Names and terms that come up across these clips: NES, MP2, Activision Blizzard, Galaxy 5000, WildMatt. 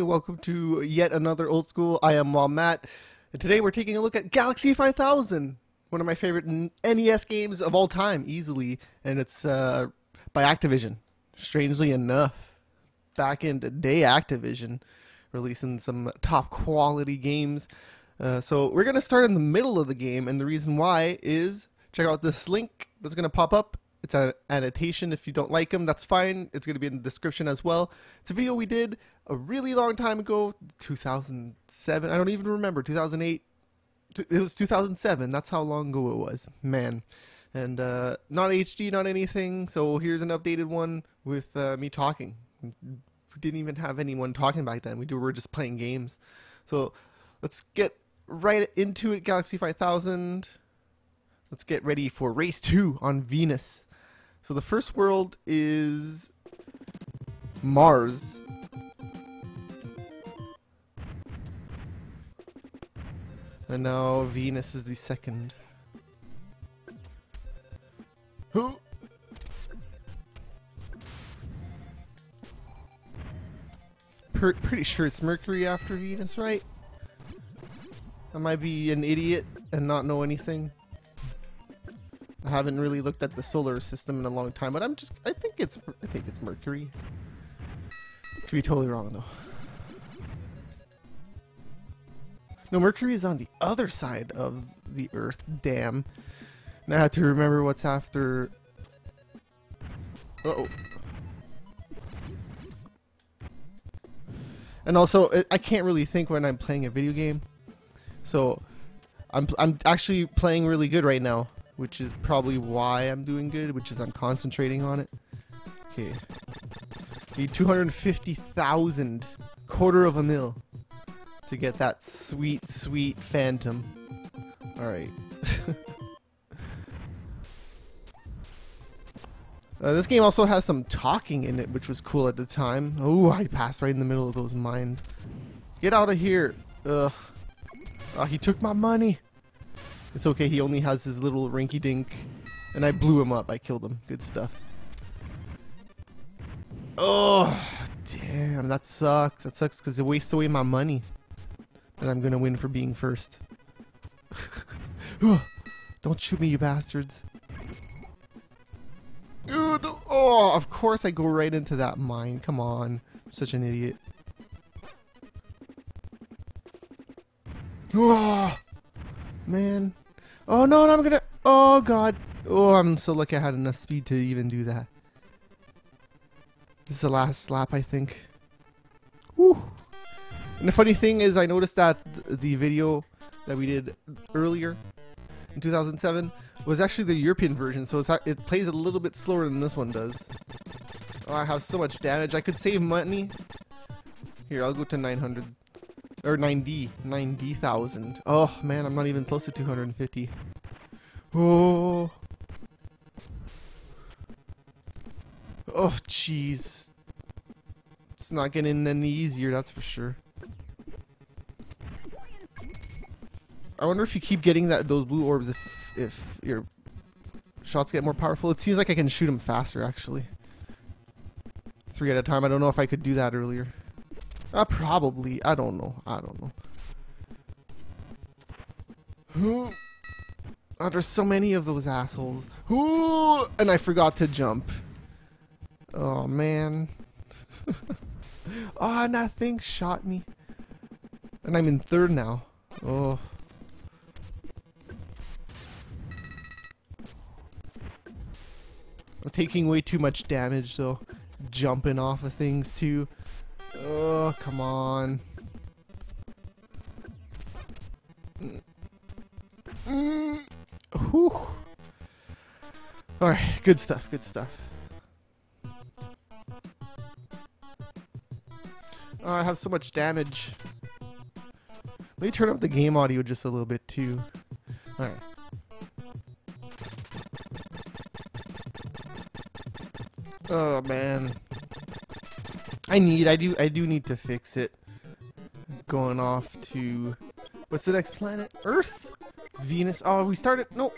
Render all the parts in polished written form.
and welcome to yet another Old School. I am WildMatt, and today we're taking a look at Galaxy 5000, one of my favorite NES games of all time, easily, and it's by Activision. Strangely enough, back in the day, Activision releasing some top quality games. So we're going to start in the middle of the game, and the reason why is, check out this link that's going to pop up. It's an annotation. If you don't like them, that's fine. It's going to be in the description as well. It's a video we did a really long time ago, 2007. I don't even remember, 2008. It was 2007. That's how long ago it was, man. And not HD, not anything. So here's an updated one with me talking. We didn't even have anyone talking back then. We were just playing games. So let's get right into it, Galaxy 5000. Let's get ready for Race 2 on Venus. So the first world is Mars. And now Venus is the second. Who? Pretty sure it's Mercury after Venus, right? I might be an idiot and not know anything. I haven't really looked at the solar system in a long time, but I think it's Mercury. Could be totally wrong though. No, Mercury is on the other side of the Earth. Damn. Now I have to remember what's after. Uh-oh. And also, I can't really think when I'm playing a video game, so I'm actually playing really good right now, which is probably why I'm doing good, which is I'm concentrating on it. Okay. Need 250,000, $250,000 to get that sweet, sweet phantom. Alright. This game also has some talking in it, which was cool at the time. Oh, I passed right in the middle of those mines. Get out of here. Ugh. Oh, he took my money. It's okay, he only has his little rinky-dink. And I blew him up. I killed him. Good stuff. Oh, damn. That sucks. That sucks because it wastes away my money. And I'm going to win for being first. Don't shoot me, you bastards. Oh, of course I go right into that mine. Come on. I'm such an idiot. Oh, man. Oh no, and I'm gonna, oh god. Oh, I'm so lucky I had enough speed to even do that. This is the last lap, I think. Whew. And the funny thing is, I noticed that the video that we did earlier in 2007 was actually the European version, so it plays a little bit slower than this one does. Oh, I have so much damage. I could save money. Here, I'll go to 900. Or 90,000. Oh man, I'm not even close to 250. Oh. Oh jeez. It's not getting any easier, that's for sure. I wonder if you keep getting those blue orbs if your shots get more powerful. It seems like I can shoot them faster actually. 3 at a time. I don't know if I could do that earlier. Probably. I don't know. Oh, there's so many of those assholes. Ooh, and I forgot to jump. Oh, man. Oh, nothing shot me. And I'm in third now. Oh. I'm taking way too much damage, though. Jumping off of things, too. Oh, come on. Whew. Alright, good stuff, good stuff. Oh, I have so much damage. Let me turn up the game audio just a little bit too. Alright. Oh, man. I do need to fix it. Going off to, what's the next planet? Earth? Venus? Oh, we started, no.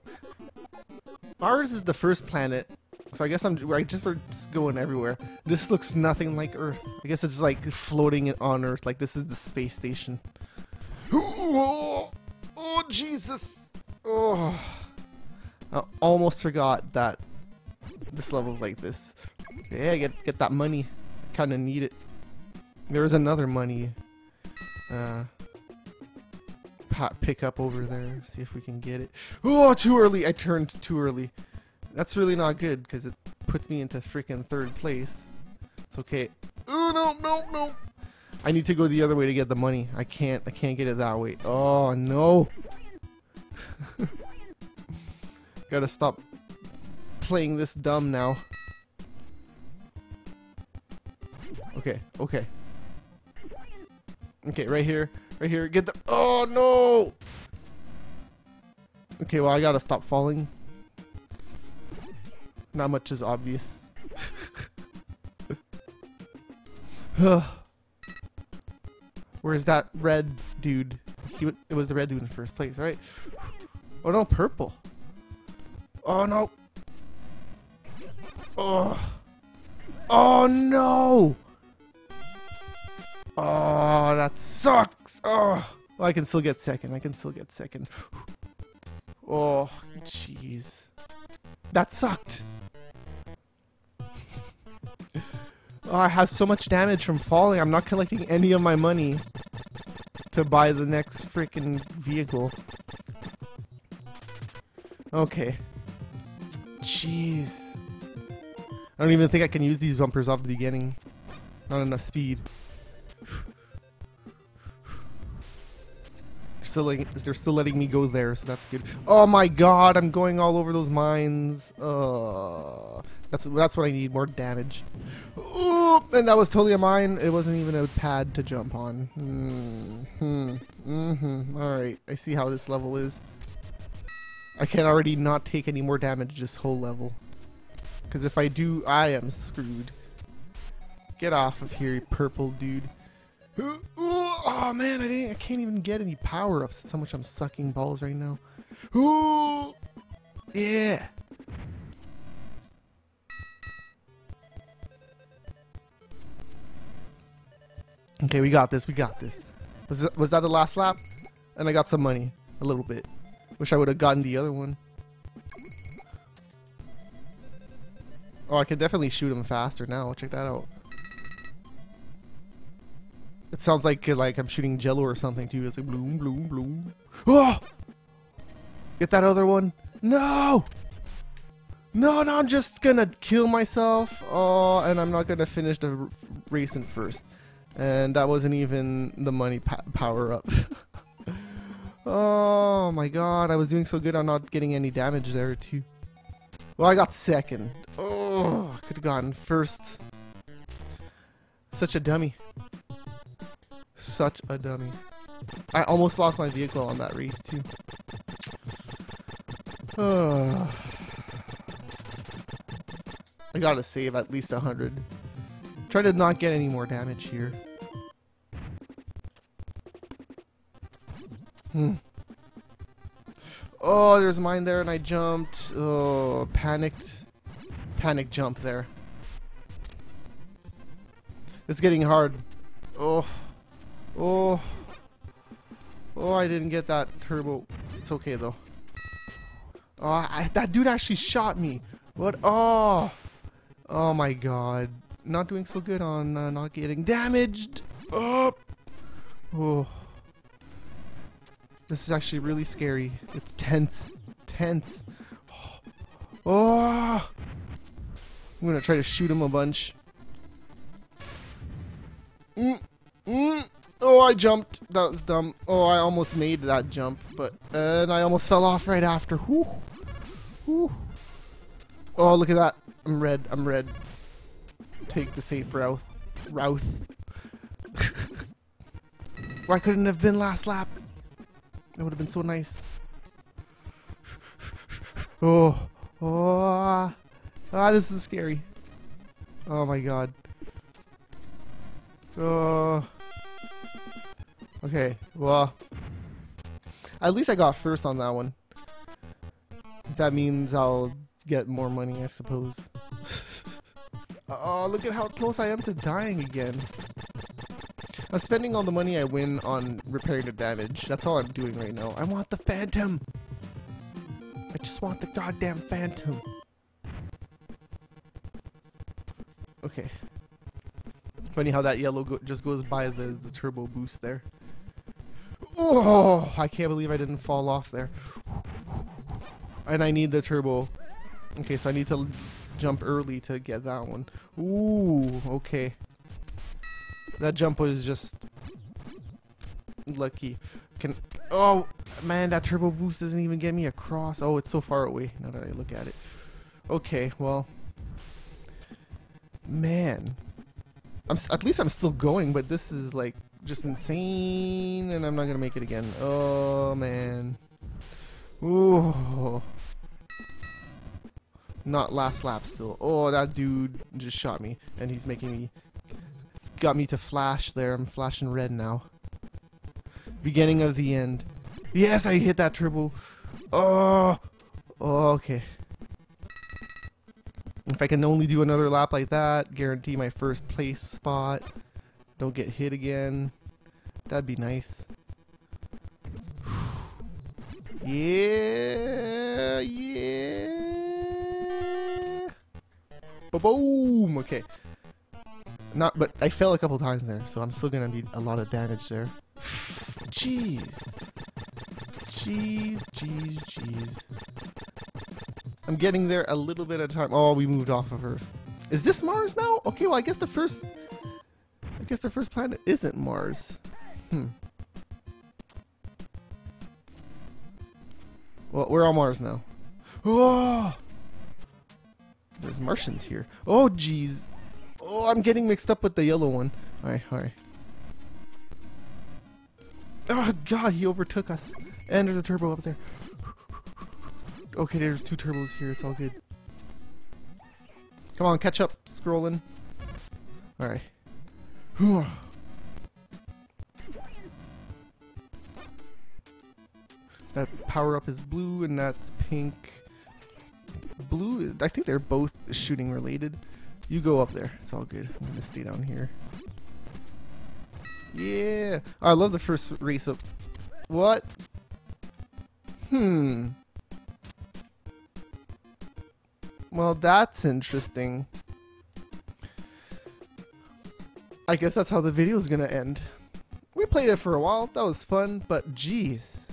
Mars is the first planet. So I guess I just were going everywhere. This looks nothing like Earth. I guess it's just like floating on Earth. Like this is the space station. Oh Jesus! Oh, I almost forgot that this level's like this. Yeah, get that money. Kind of need it. There's another money pick up over there. See if we can get it. Oh, too early. I turned too early. That's really not good because it puts me into freaking third place. It's okay. Oh no, no, no. I need to go the other way to get the money. I can't get it that way. Oh no. Gotta stop playing this dumb now. Okay, okay. Okay, right here. Right here. Get the... Oh, no! Okay, well, I gotta stop falling. Not much is obvious. Where's that red dude? It was the red dude in the first place, right? Oh, no, purple. Oh, no. Oh. Oh, no! Oh, that sucks! Oh, well, I can still get second. I can still get second. Oh, jeez. That sucked! Oh, I have so much damage from falling. I'm not collecting any of my money to buy the next freaking vehicle. Okay. Jeez. I don't even think I can use these bumpers off the beginning. Not enough speed. They're still letting me go there, so that's good. Oh my god, I'm going all over those mines. That's what I need, more damage. Oh, and that was totally a mine. It wasn't even a pad to jump on. Alright, I see how this level is. I can already not take any more damage this whole level. Because if I do, I am screwed. Get off of here, you purple dude. Oh man, I can't even get any power-ups. That's how much I'm sucking balls right now. Ooh, yeah. Okay, we got this. We got this. Was that the last lap? And I got some money, a little bit. Wish I would have gotten the other one. Oh, I could definitely shoot him faster now. Check that out. It sounds like I'm shooting Jello or something too. It's like bloom, bloom, bloom. Oh! Get that other one. No! No, no, I'm just gonna kill myself. Oh, and I'm not gonna finish the race in first. And that wasn't even the money power up. Oh my god, I was doing so good on not getting any damage there too. Well, I got second. Oh, I could have gotten first. Such a dummy. Such a dummy. I almost lost my vehicle on that race too. Oh. I gotta save at least 100. Try to not get any more damage here. Oh, there's mine there and I jumped. Oh, panicked. Panic jump there. It's getting hard. Oh. Oh, oh! I didn't get that turbo. It's okay though. Oh, that dude actually shot me. What? Oh, oh my God! Not doing so good on not getting damaged. Oh, oh! This is actually really scary. It's tense, tense. Oh, oh. I'm gonna try to shoot him a bunch. Oh, I jumped. That was dumb. Oh, I almost made that jump, but and I almost fell off right after. Whew. Whew. Oh, look at that. I'm red. I'm red. Take the safe route. Why couldn't it have been last lap? That would have been so nice. Oh. Oh. Ah, this is scary. Oh my god. Oh. Okay, well, at least I got first on that one. That means I'll get more money, I suppose. Oh, look at how close I am to dying again. I'm spending all the money I win on repairing the damage. That's all I'm doing right now. I want the Phantom. I just want the goddamn Phantom. Okay. Funny how that yellow just goes by the turbo boost there. Oh, I can't believe I didn't fall off there. And I need the turbo. Okay, so I need to jump early to get that one. Ooh, okay. That jump was just lucky. Can, oh man, that turbo boost doesn't even get me across. Oh, it's so far away now that I look at it. Okay, well, man, at least I'm still going, but this is like just insane, and I'm not gonna make it again. Oh man, ooh, not last lap still. Oh, that dude just shot me, and he's making me. Got me to flash there. I'm flashing red now. Beginning of the end. Yes, I hit that turbo. Oh, oh, okay. If I can only do another lap like that, guarantee my first place spot. Don't get hit again. That'd be nice. Yeah, yeah. Ba-boom. Okay. Not, but I fell a couple times there, so I'm still gonna need a lot of damage there. Jeez. Jeez, jeez, jeez. I'm getting there a little bit at a time. Oh, we moved off of Earth. Is this Mars now? Okay, well, I guess the first planet isn't Mars. Hmm. Well, we're on Mars now. Whoa! There's Martians here. Oh, jeez. Oh, I'm getting mixed up with the yellow one. Alright, alright. Oh god, he overtook us. And there's a turbo up there. Okay, there's two turbos here. It's all good. Come on, catch up, scrolling. Alright. That power up is blue and that's pink. Blue, I think they're both shooting related. You go up there. It's all good. I'm gonna stay down here. Yeah! Oh, I love the first race up. What? Hmm. Well, that's interesting. I guess that's how the video's gonna end. We played it for a while. That was fun, but geez.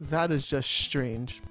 That is just strange.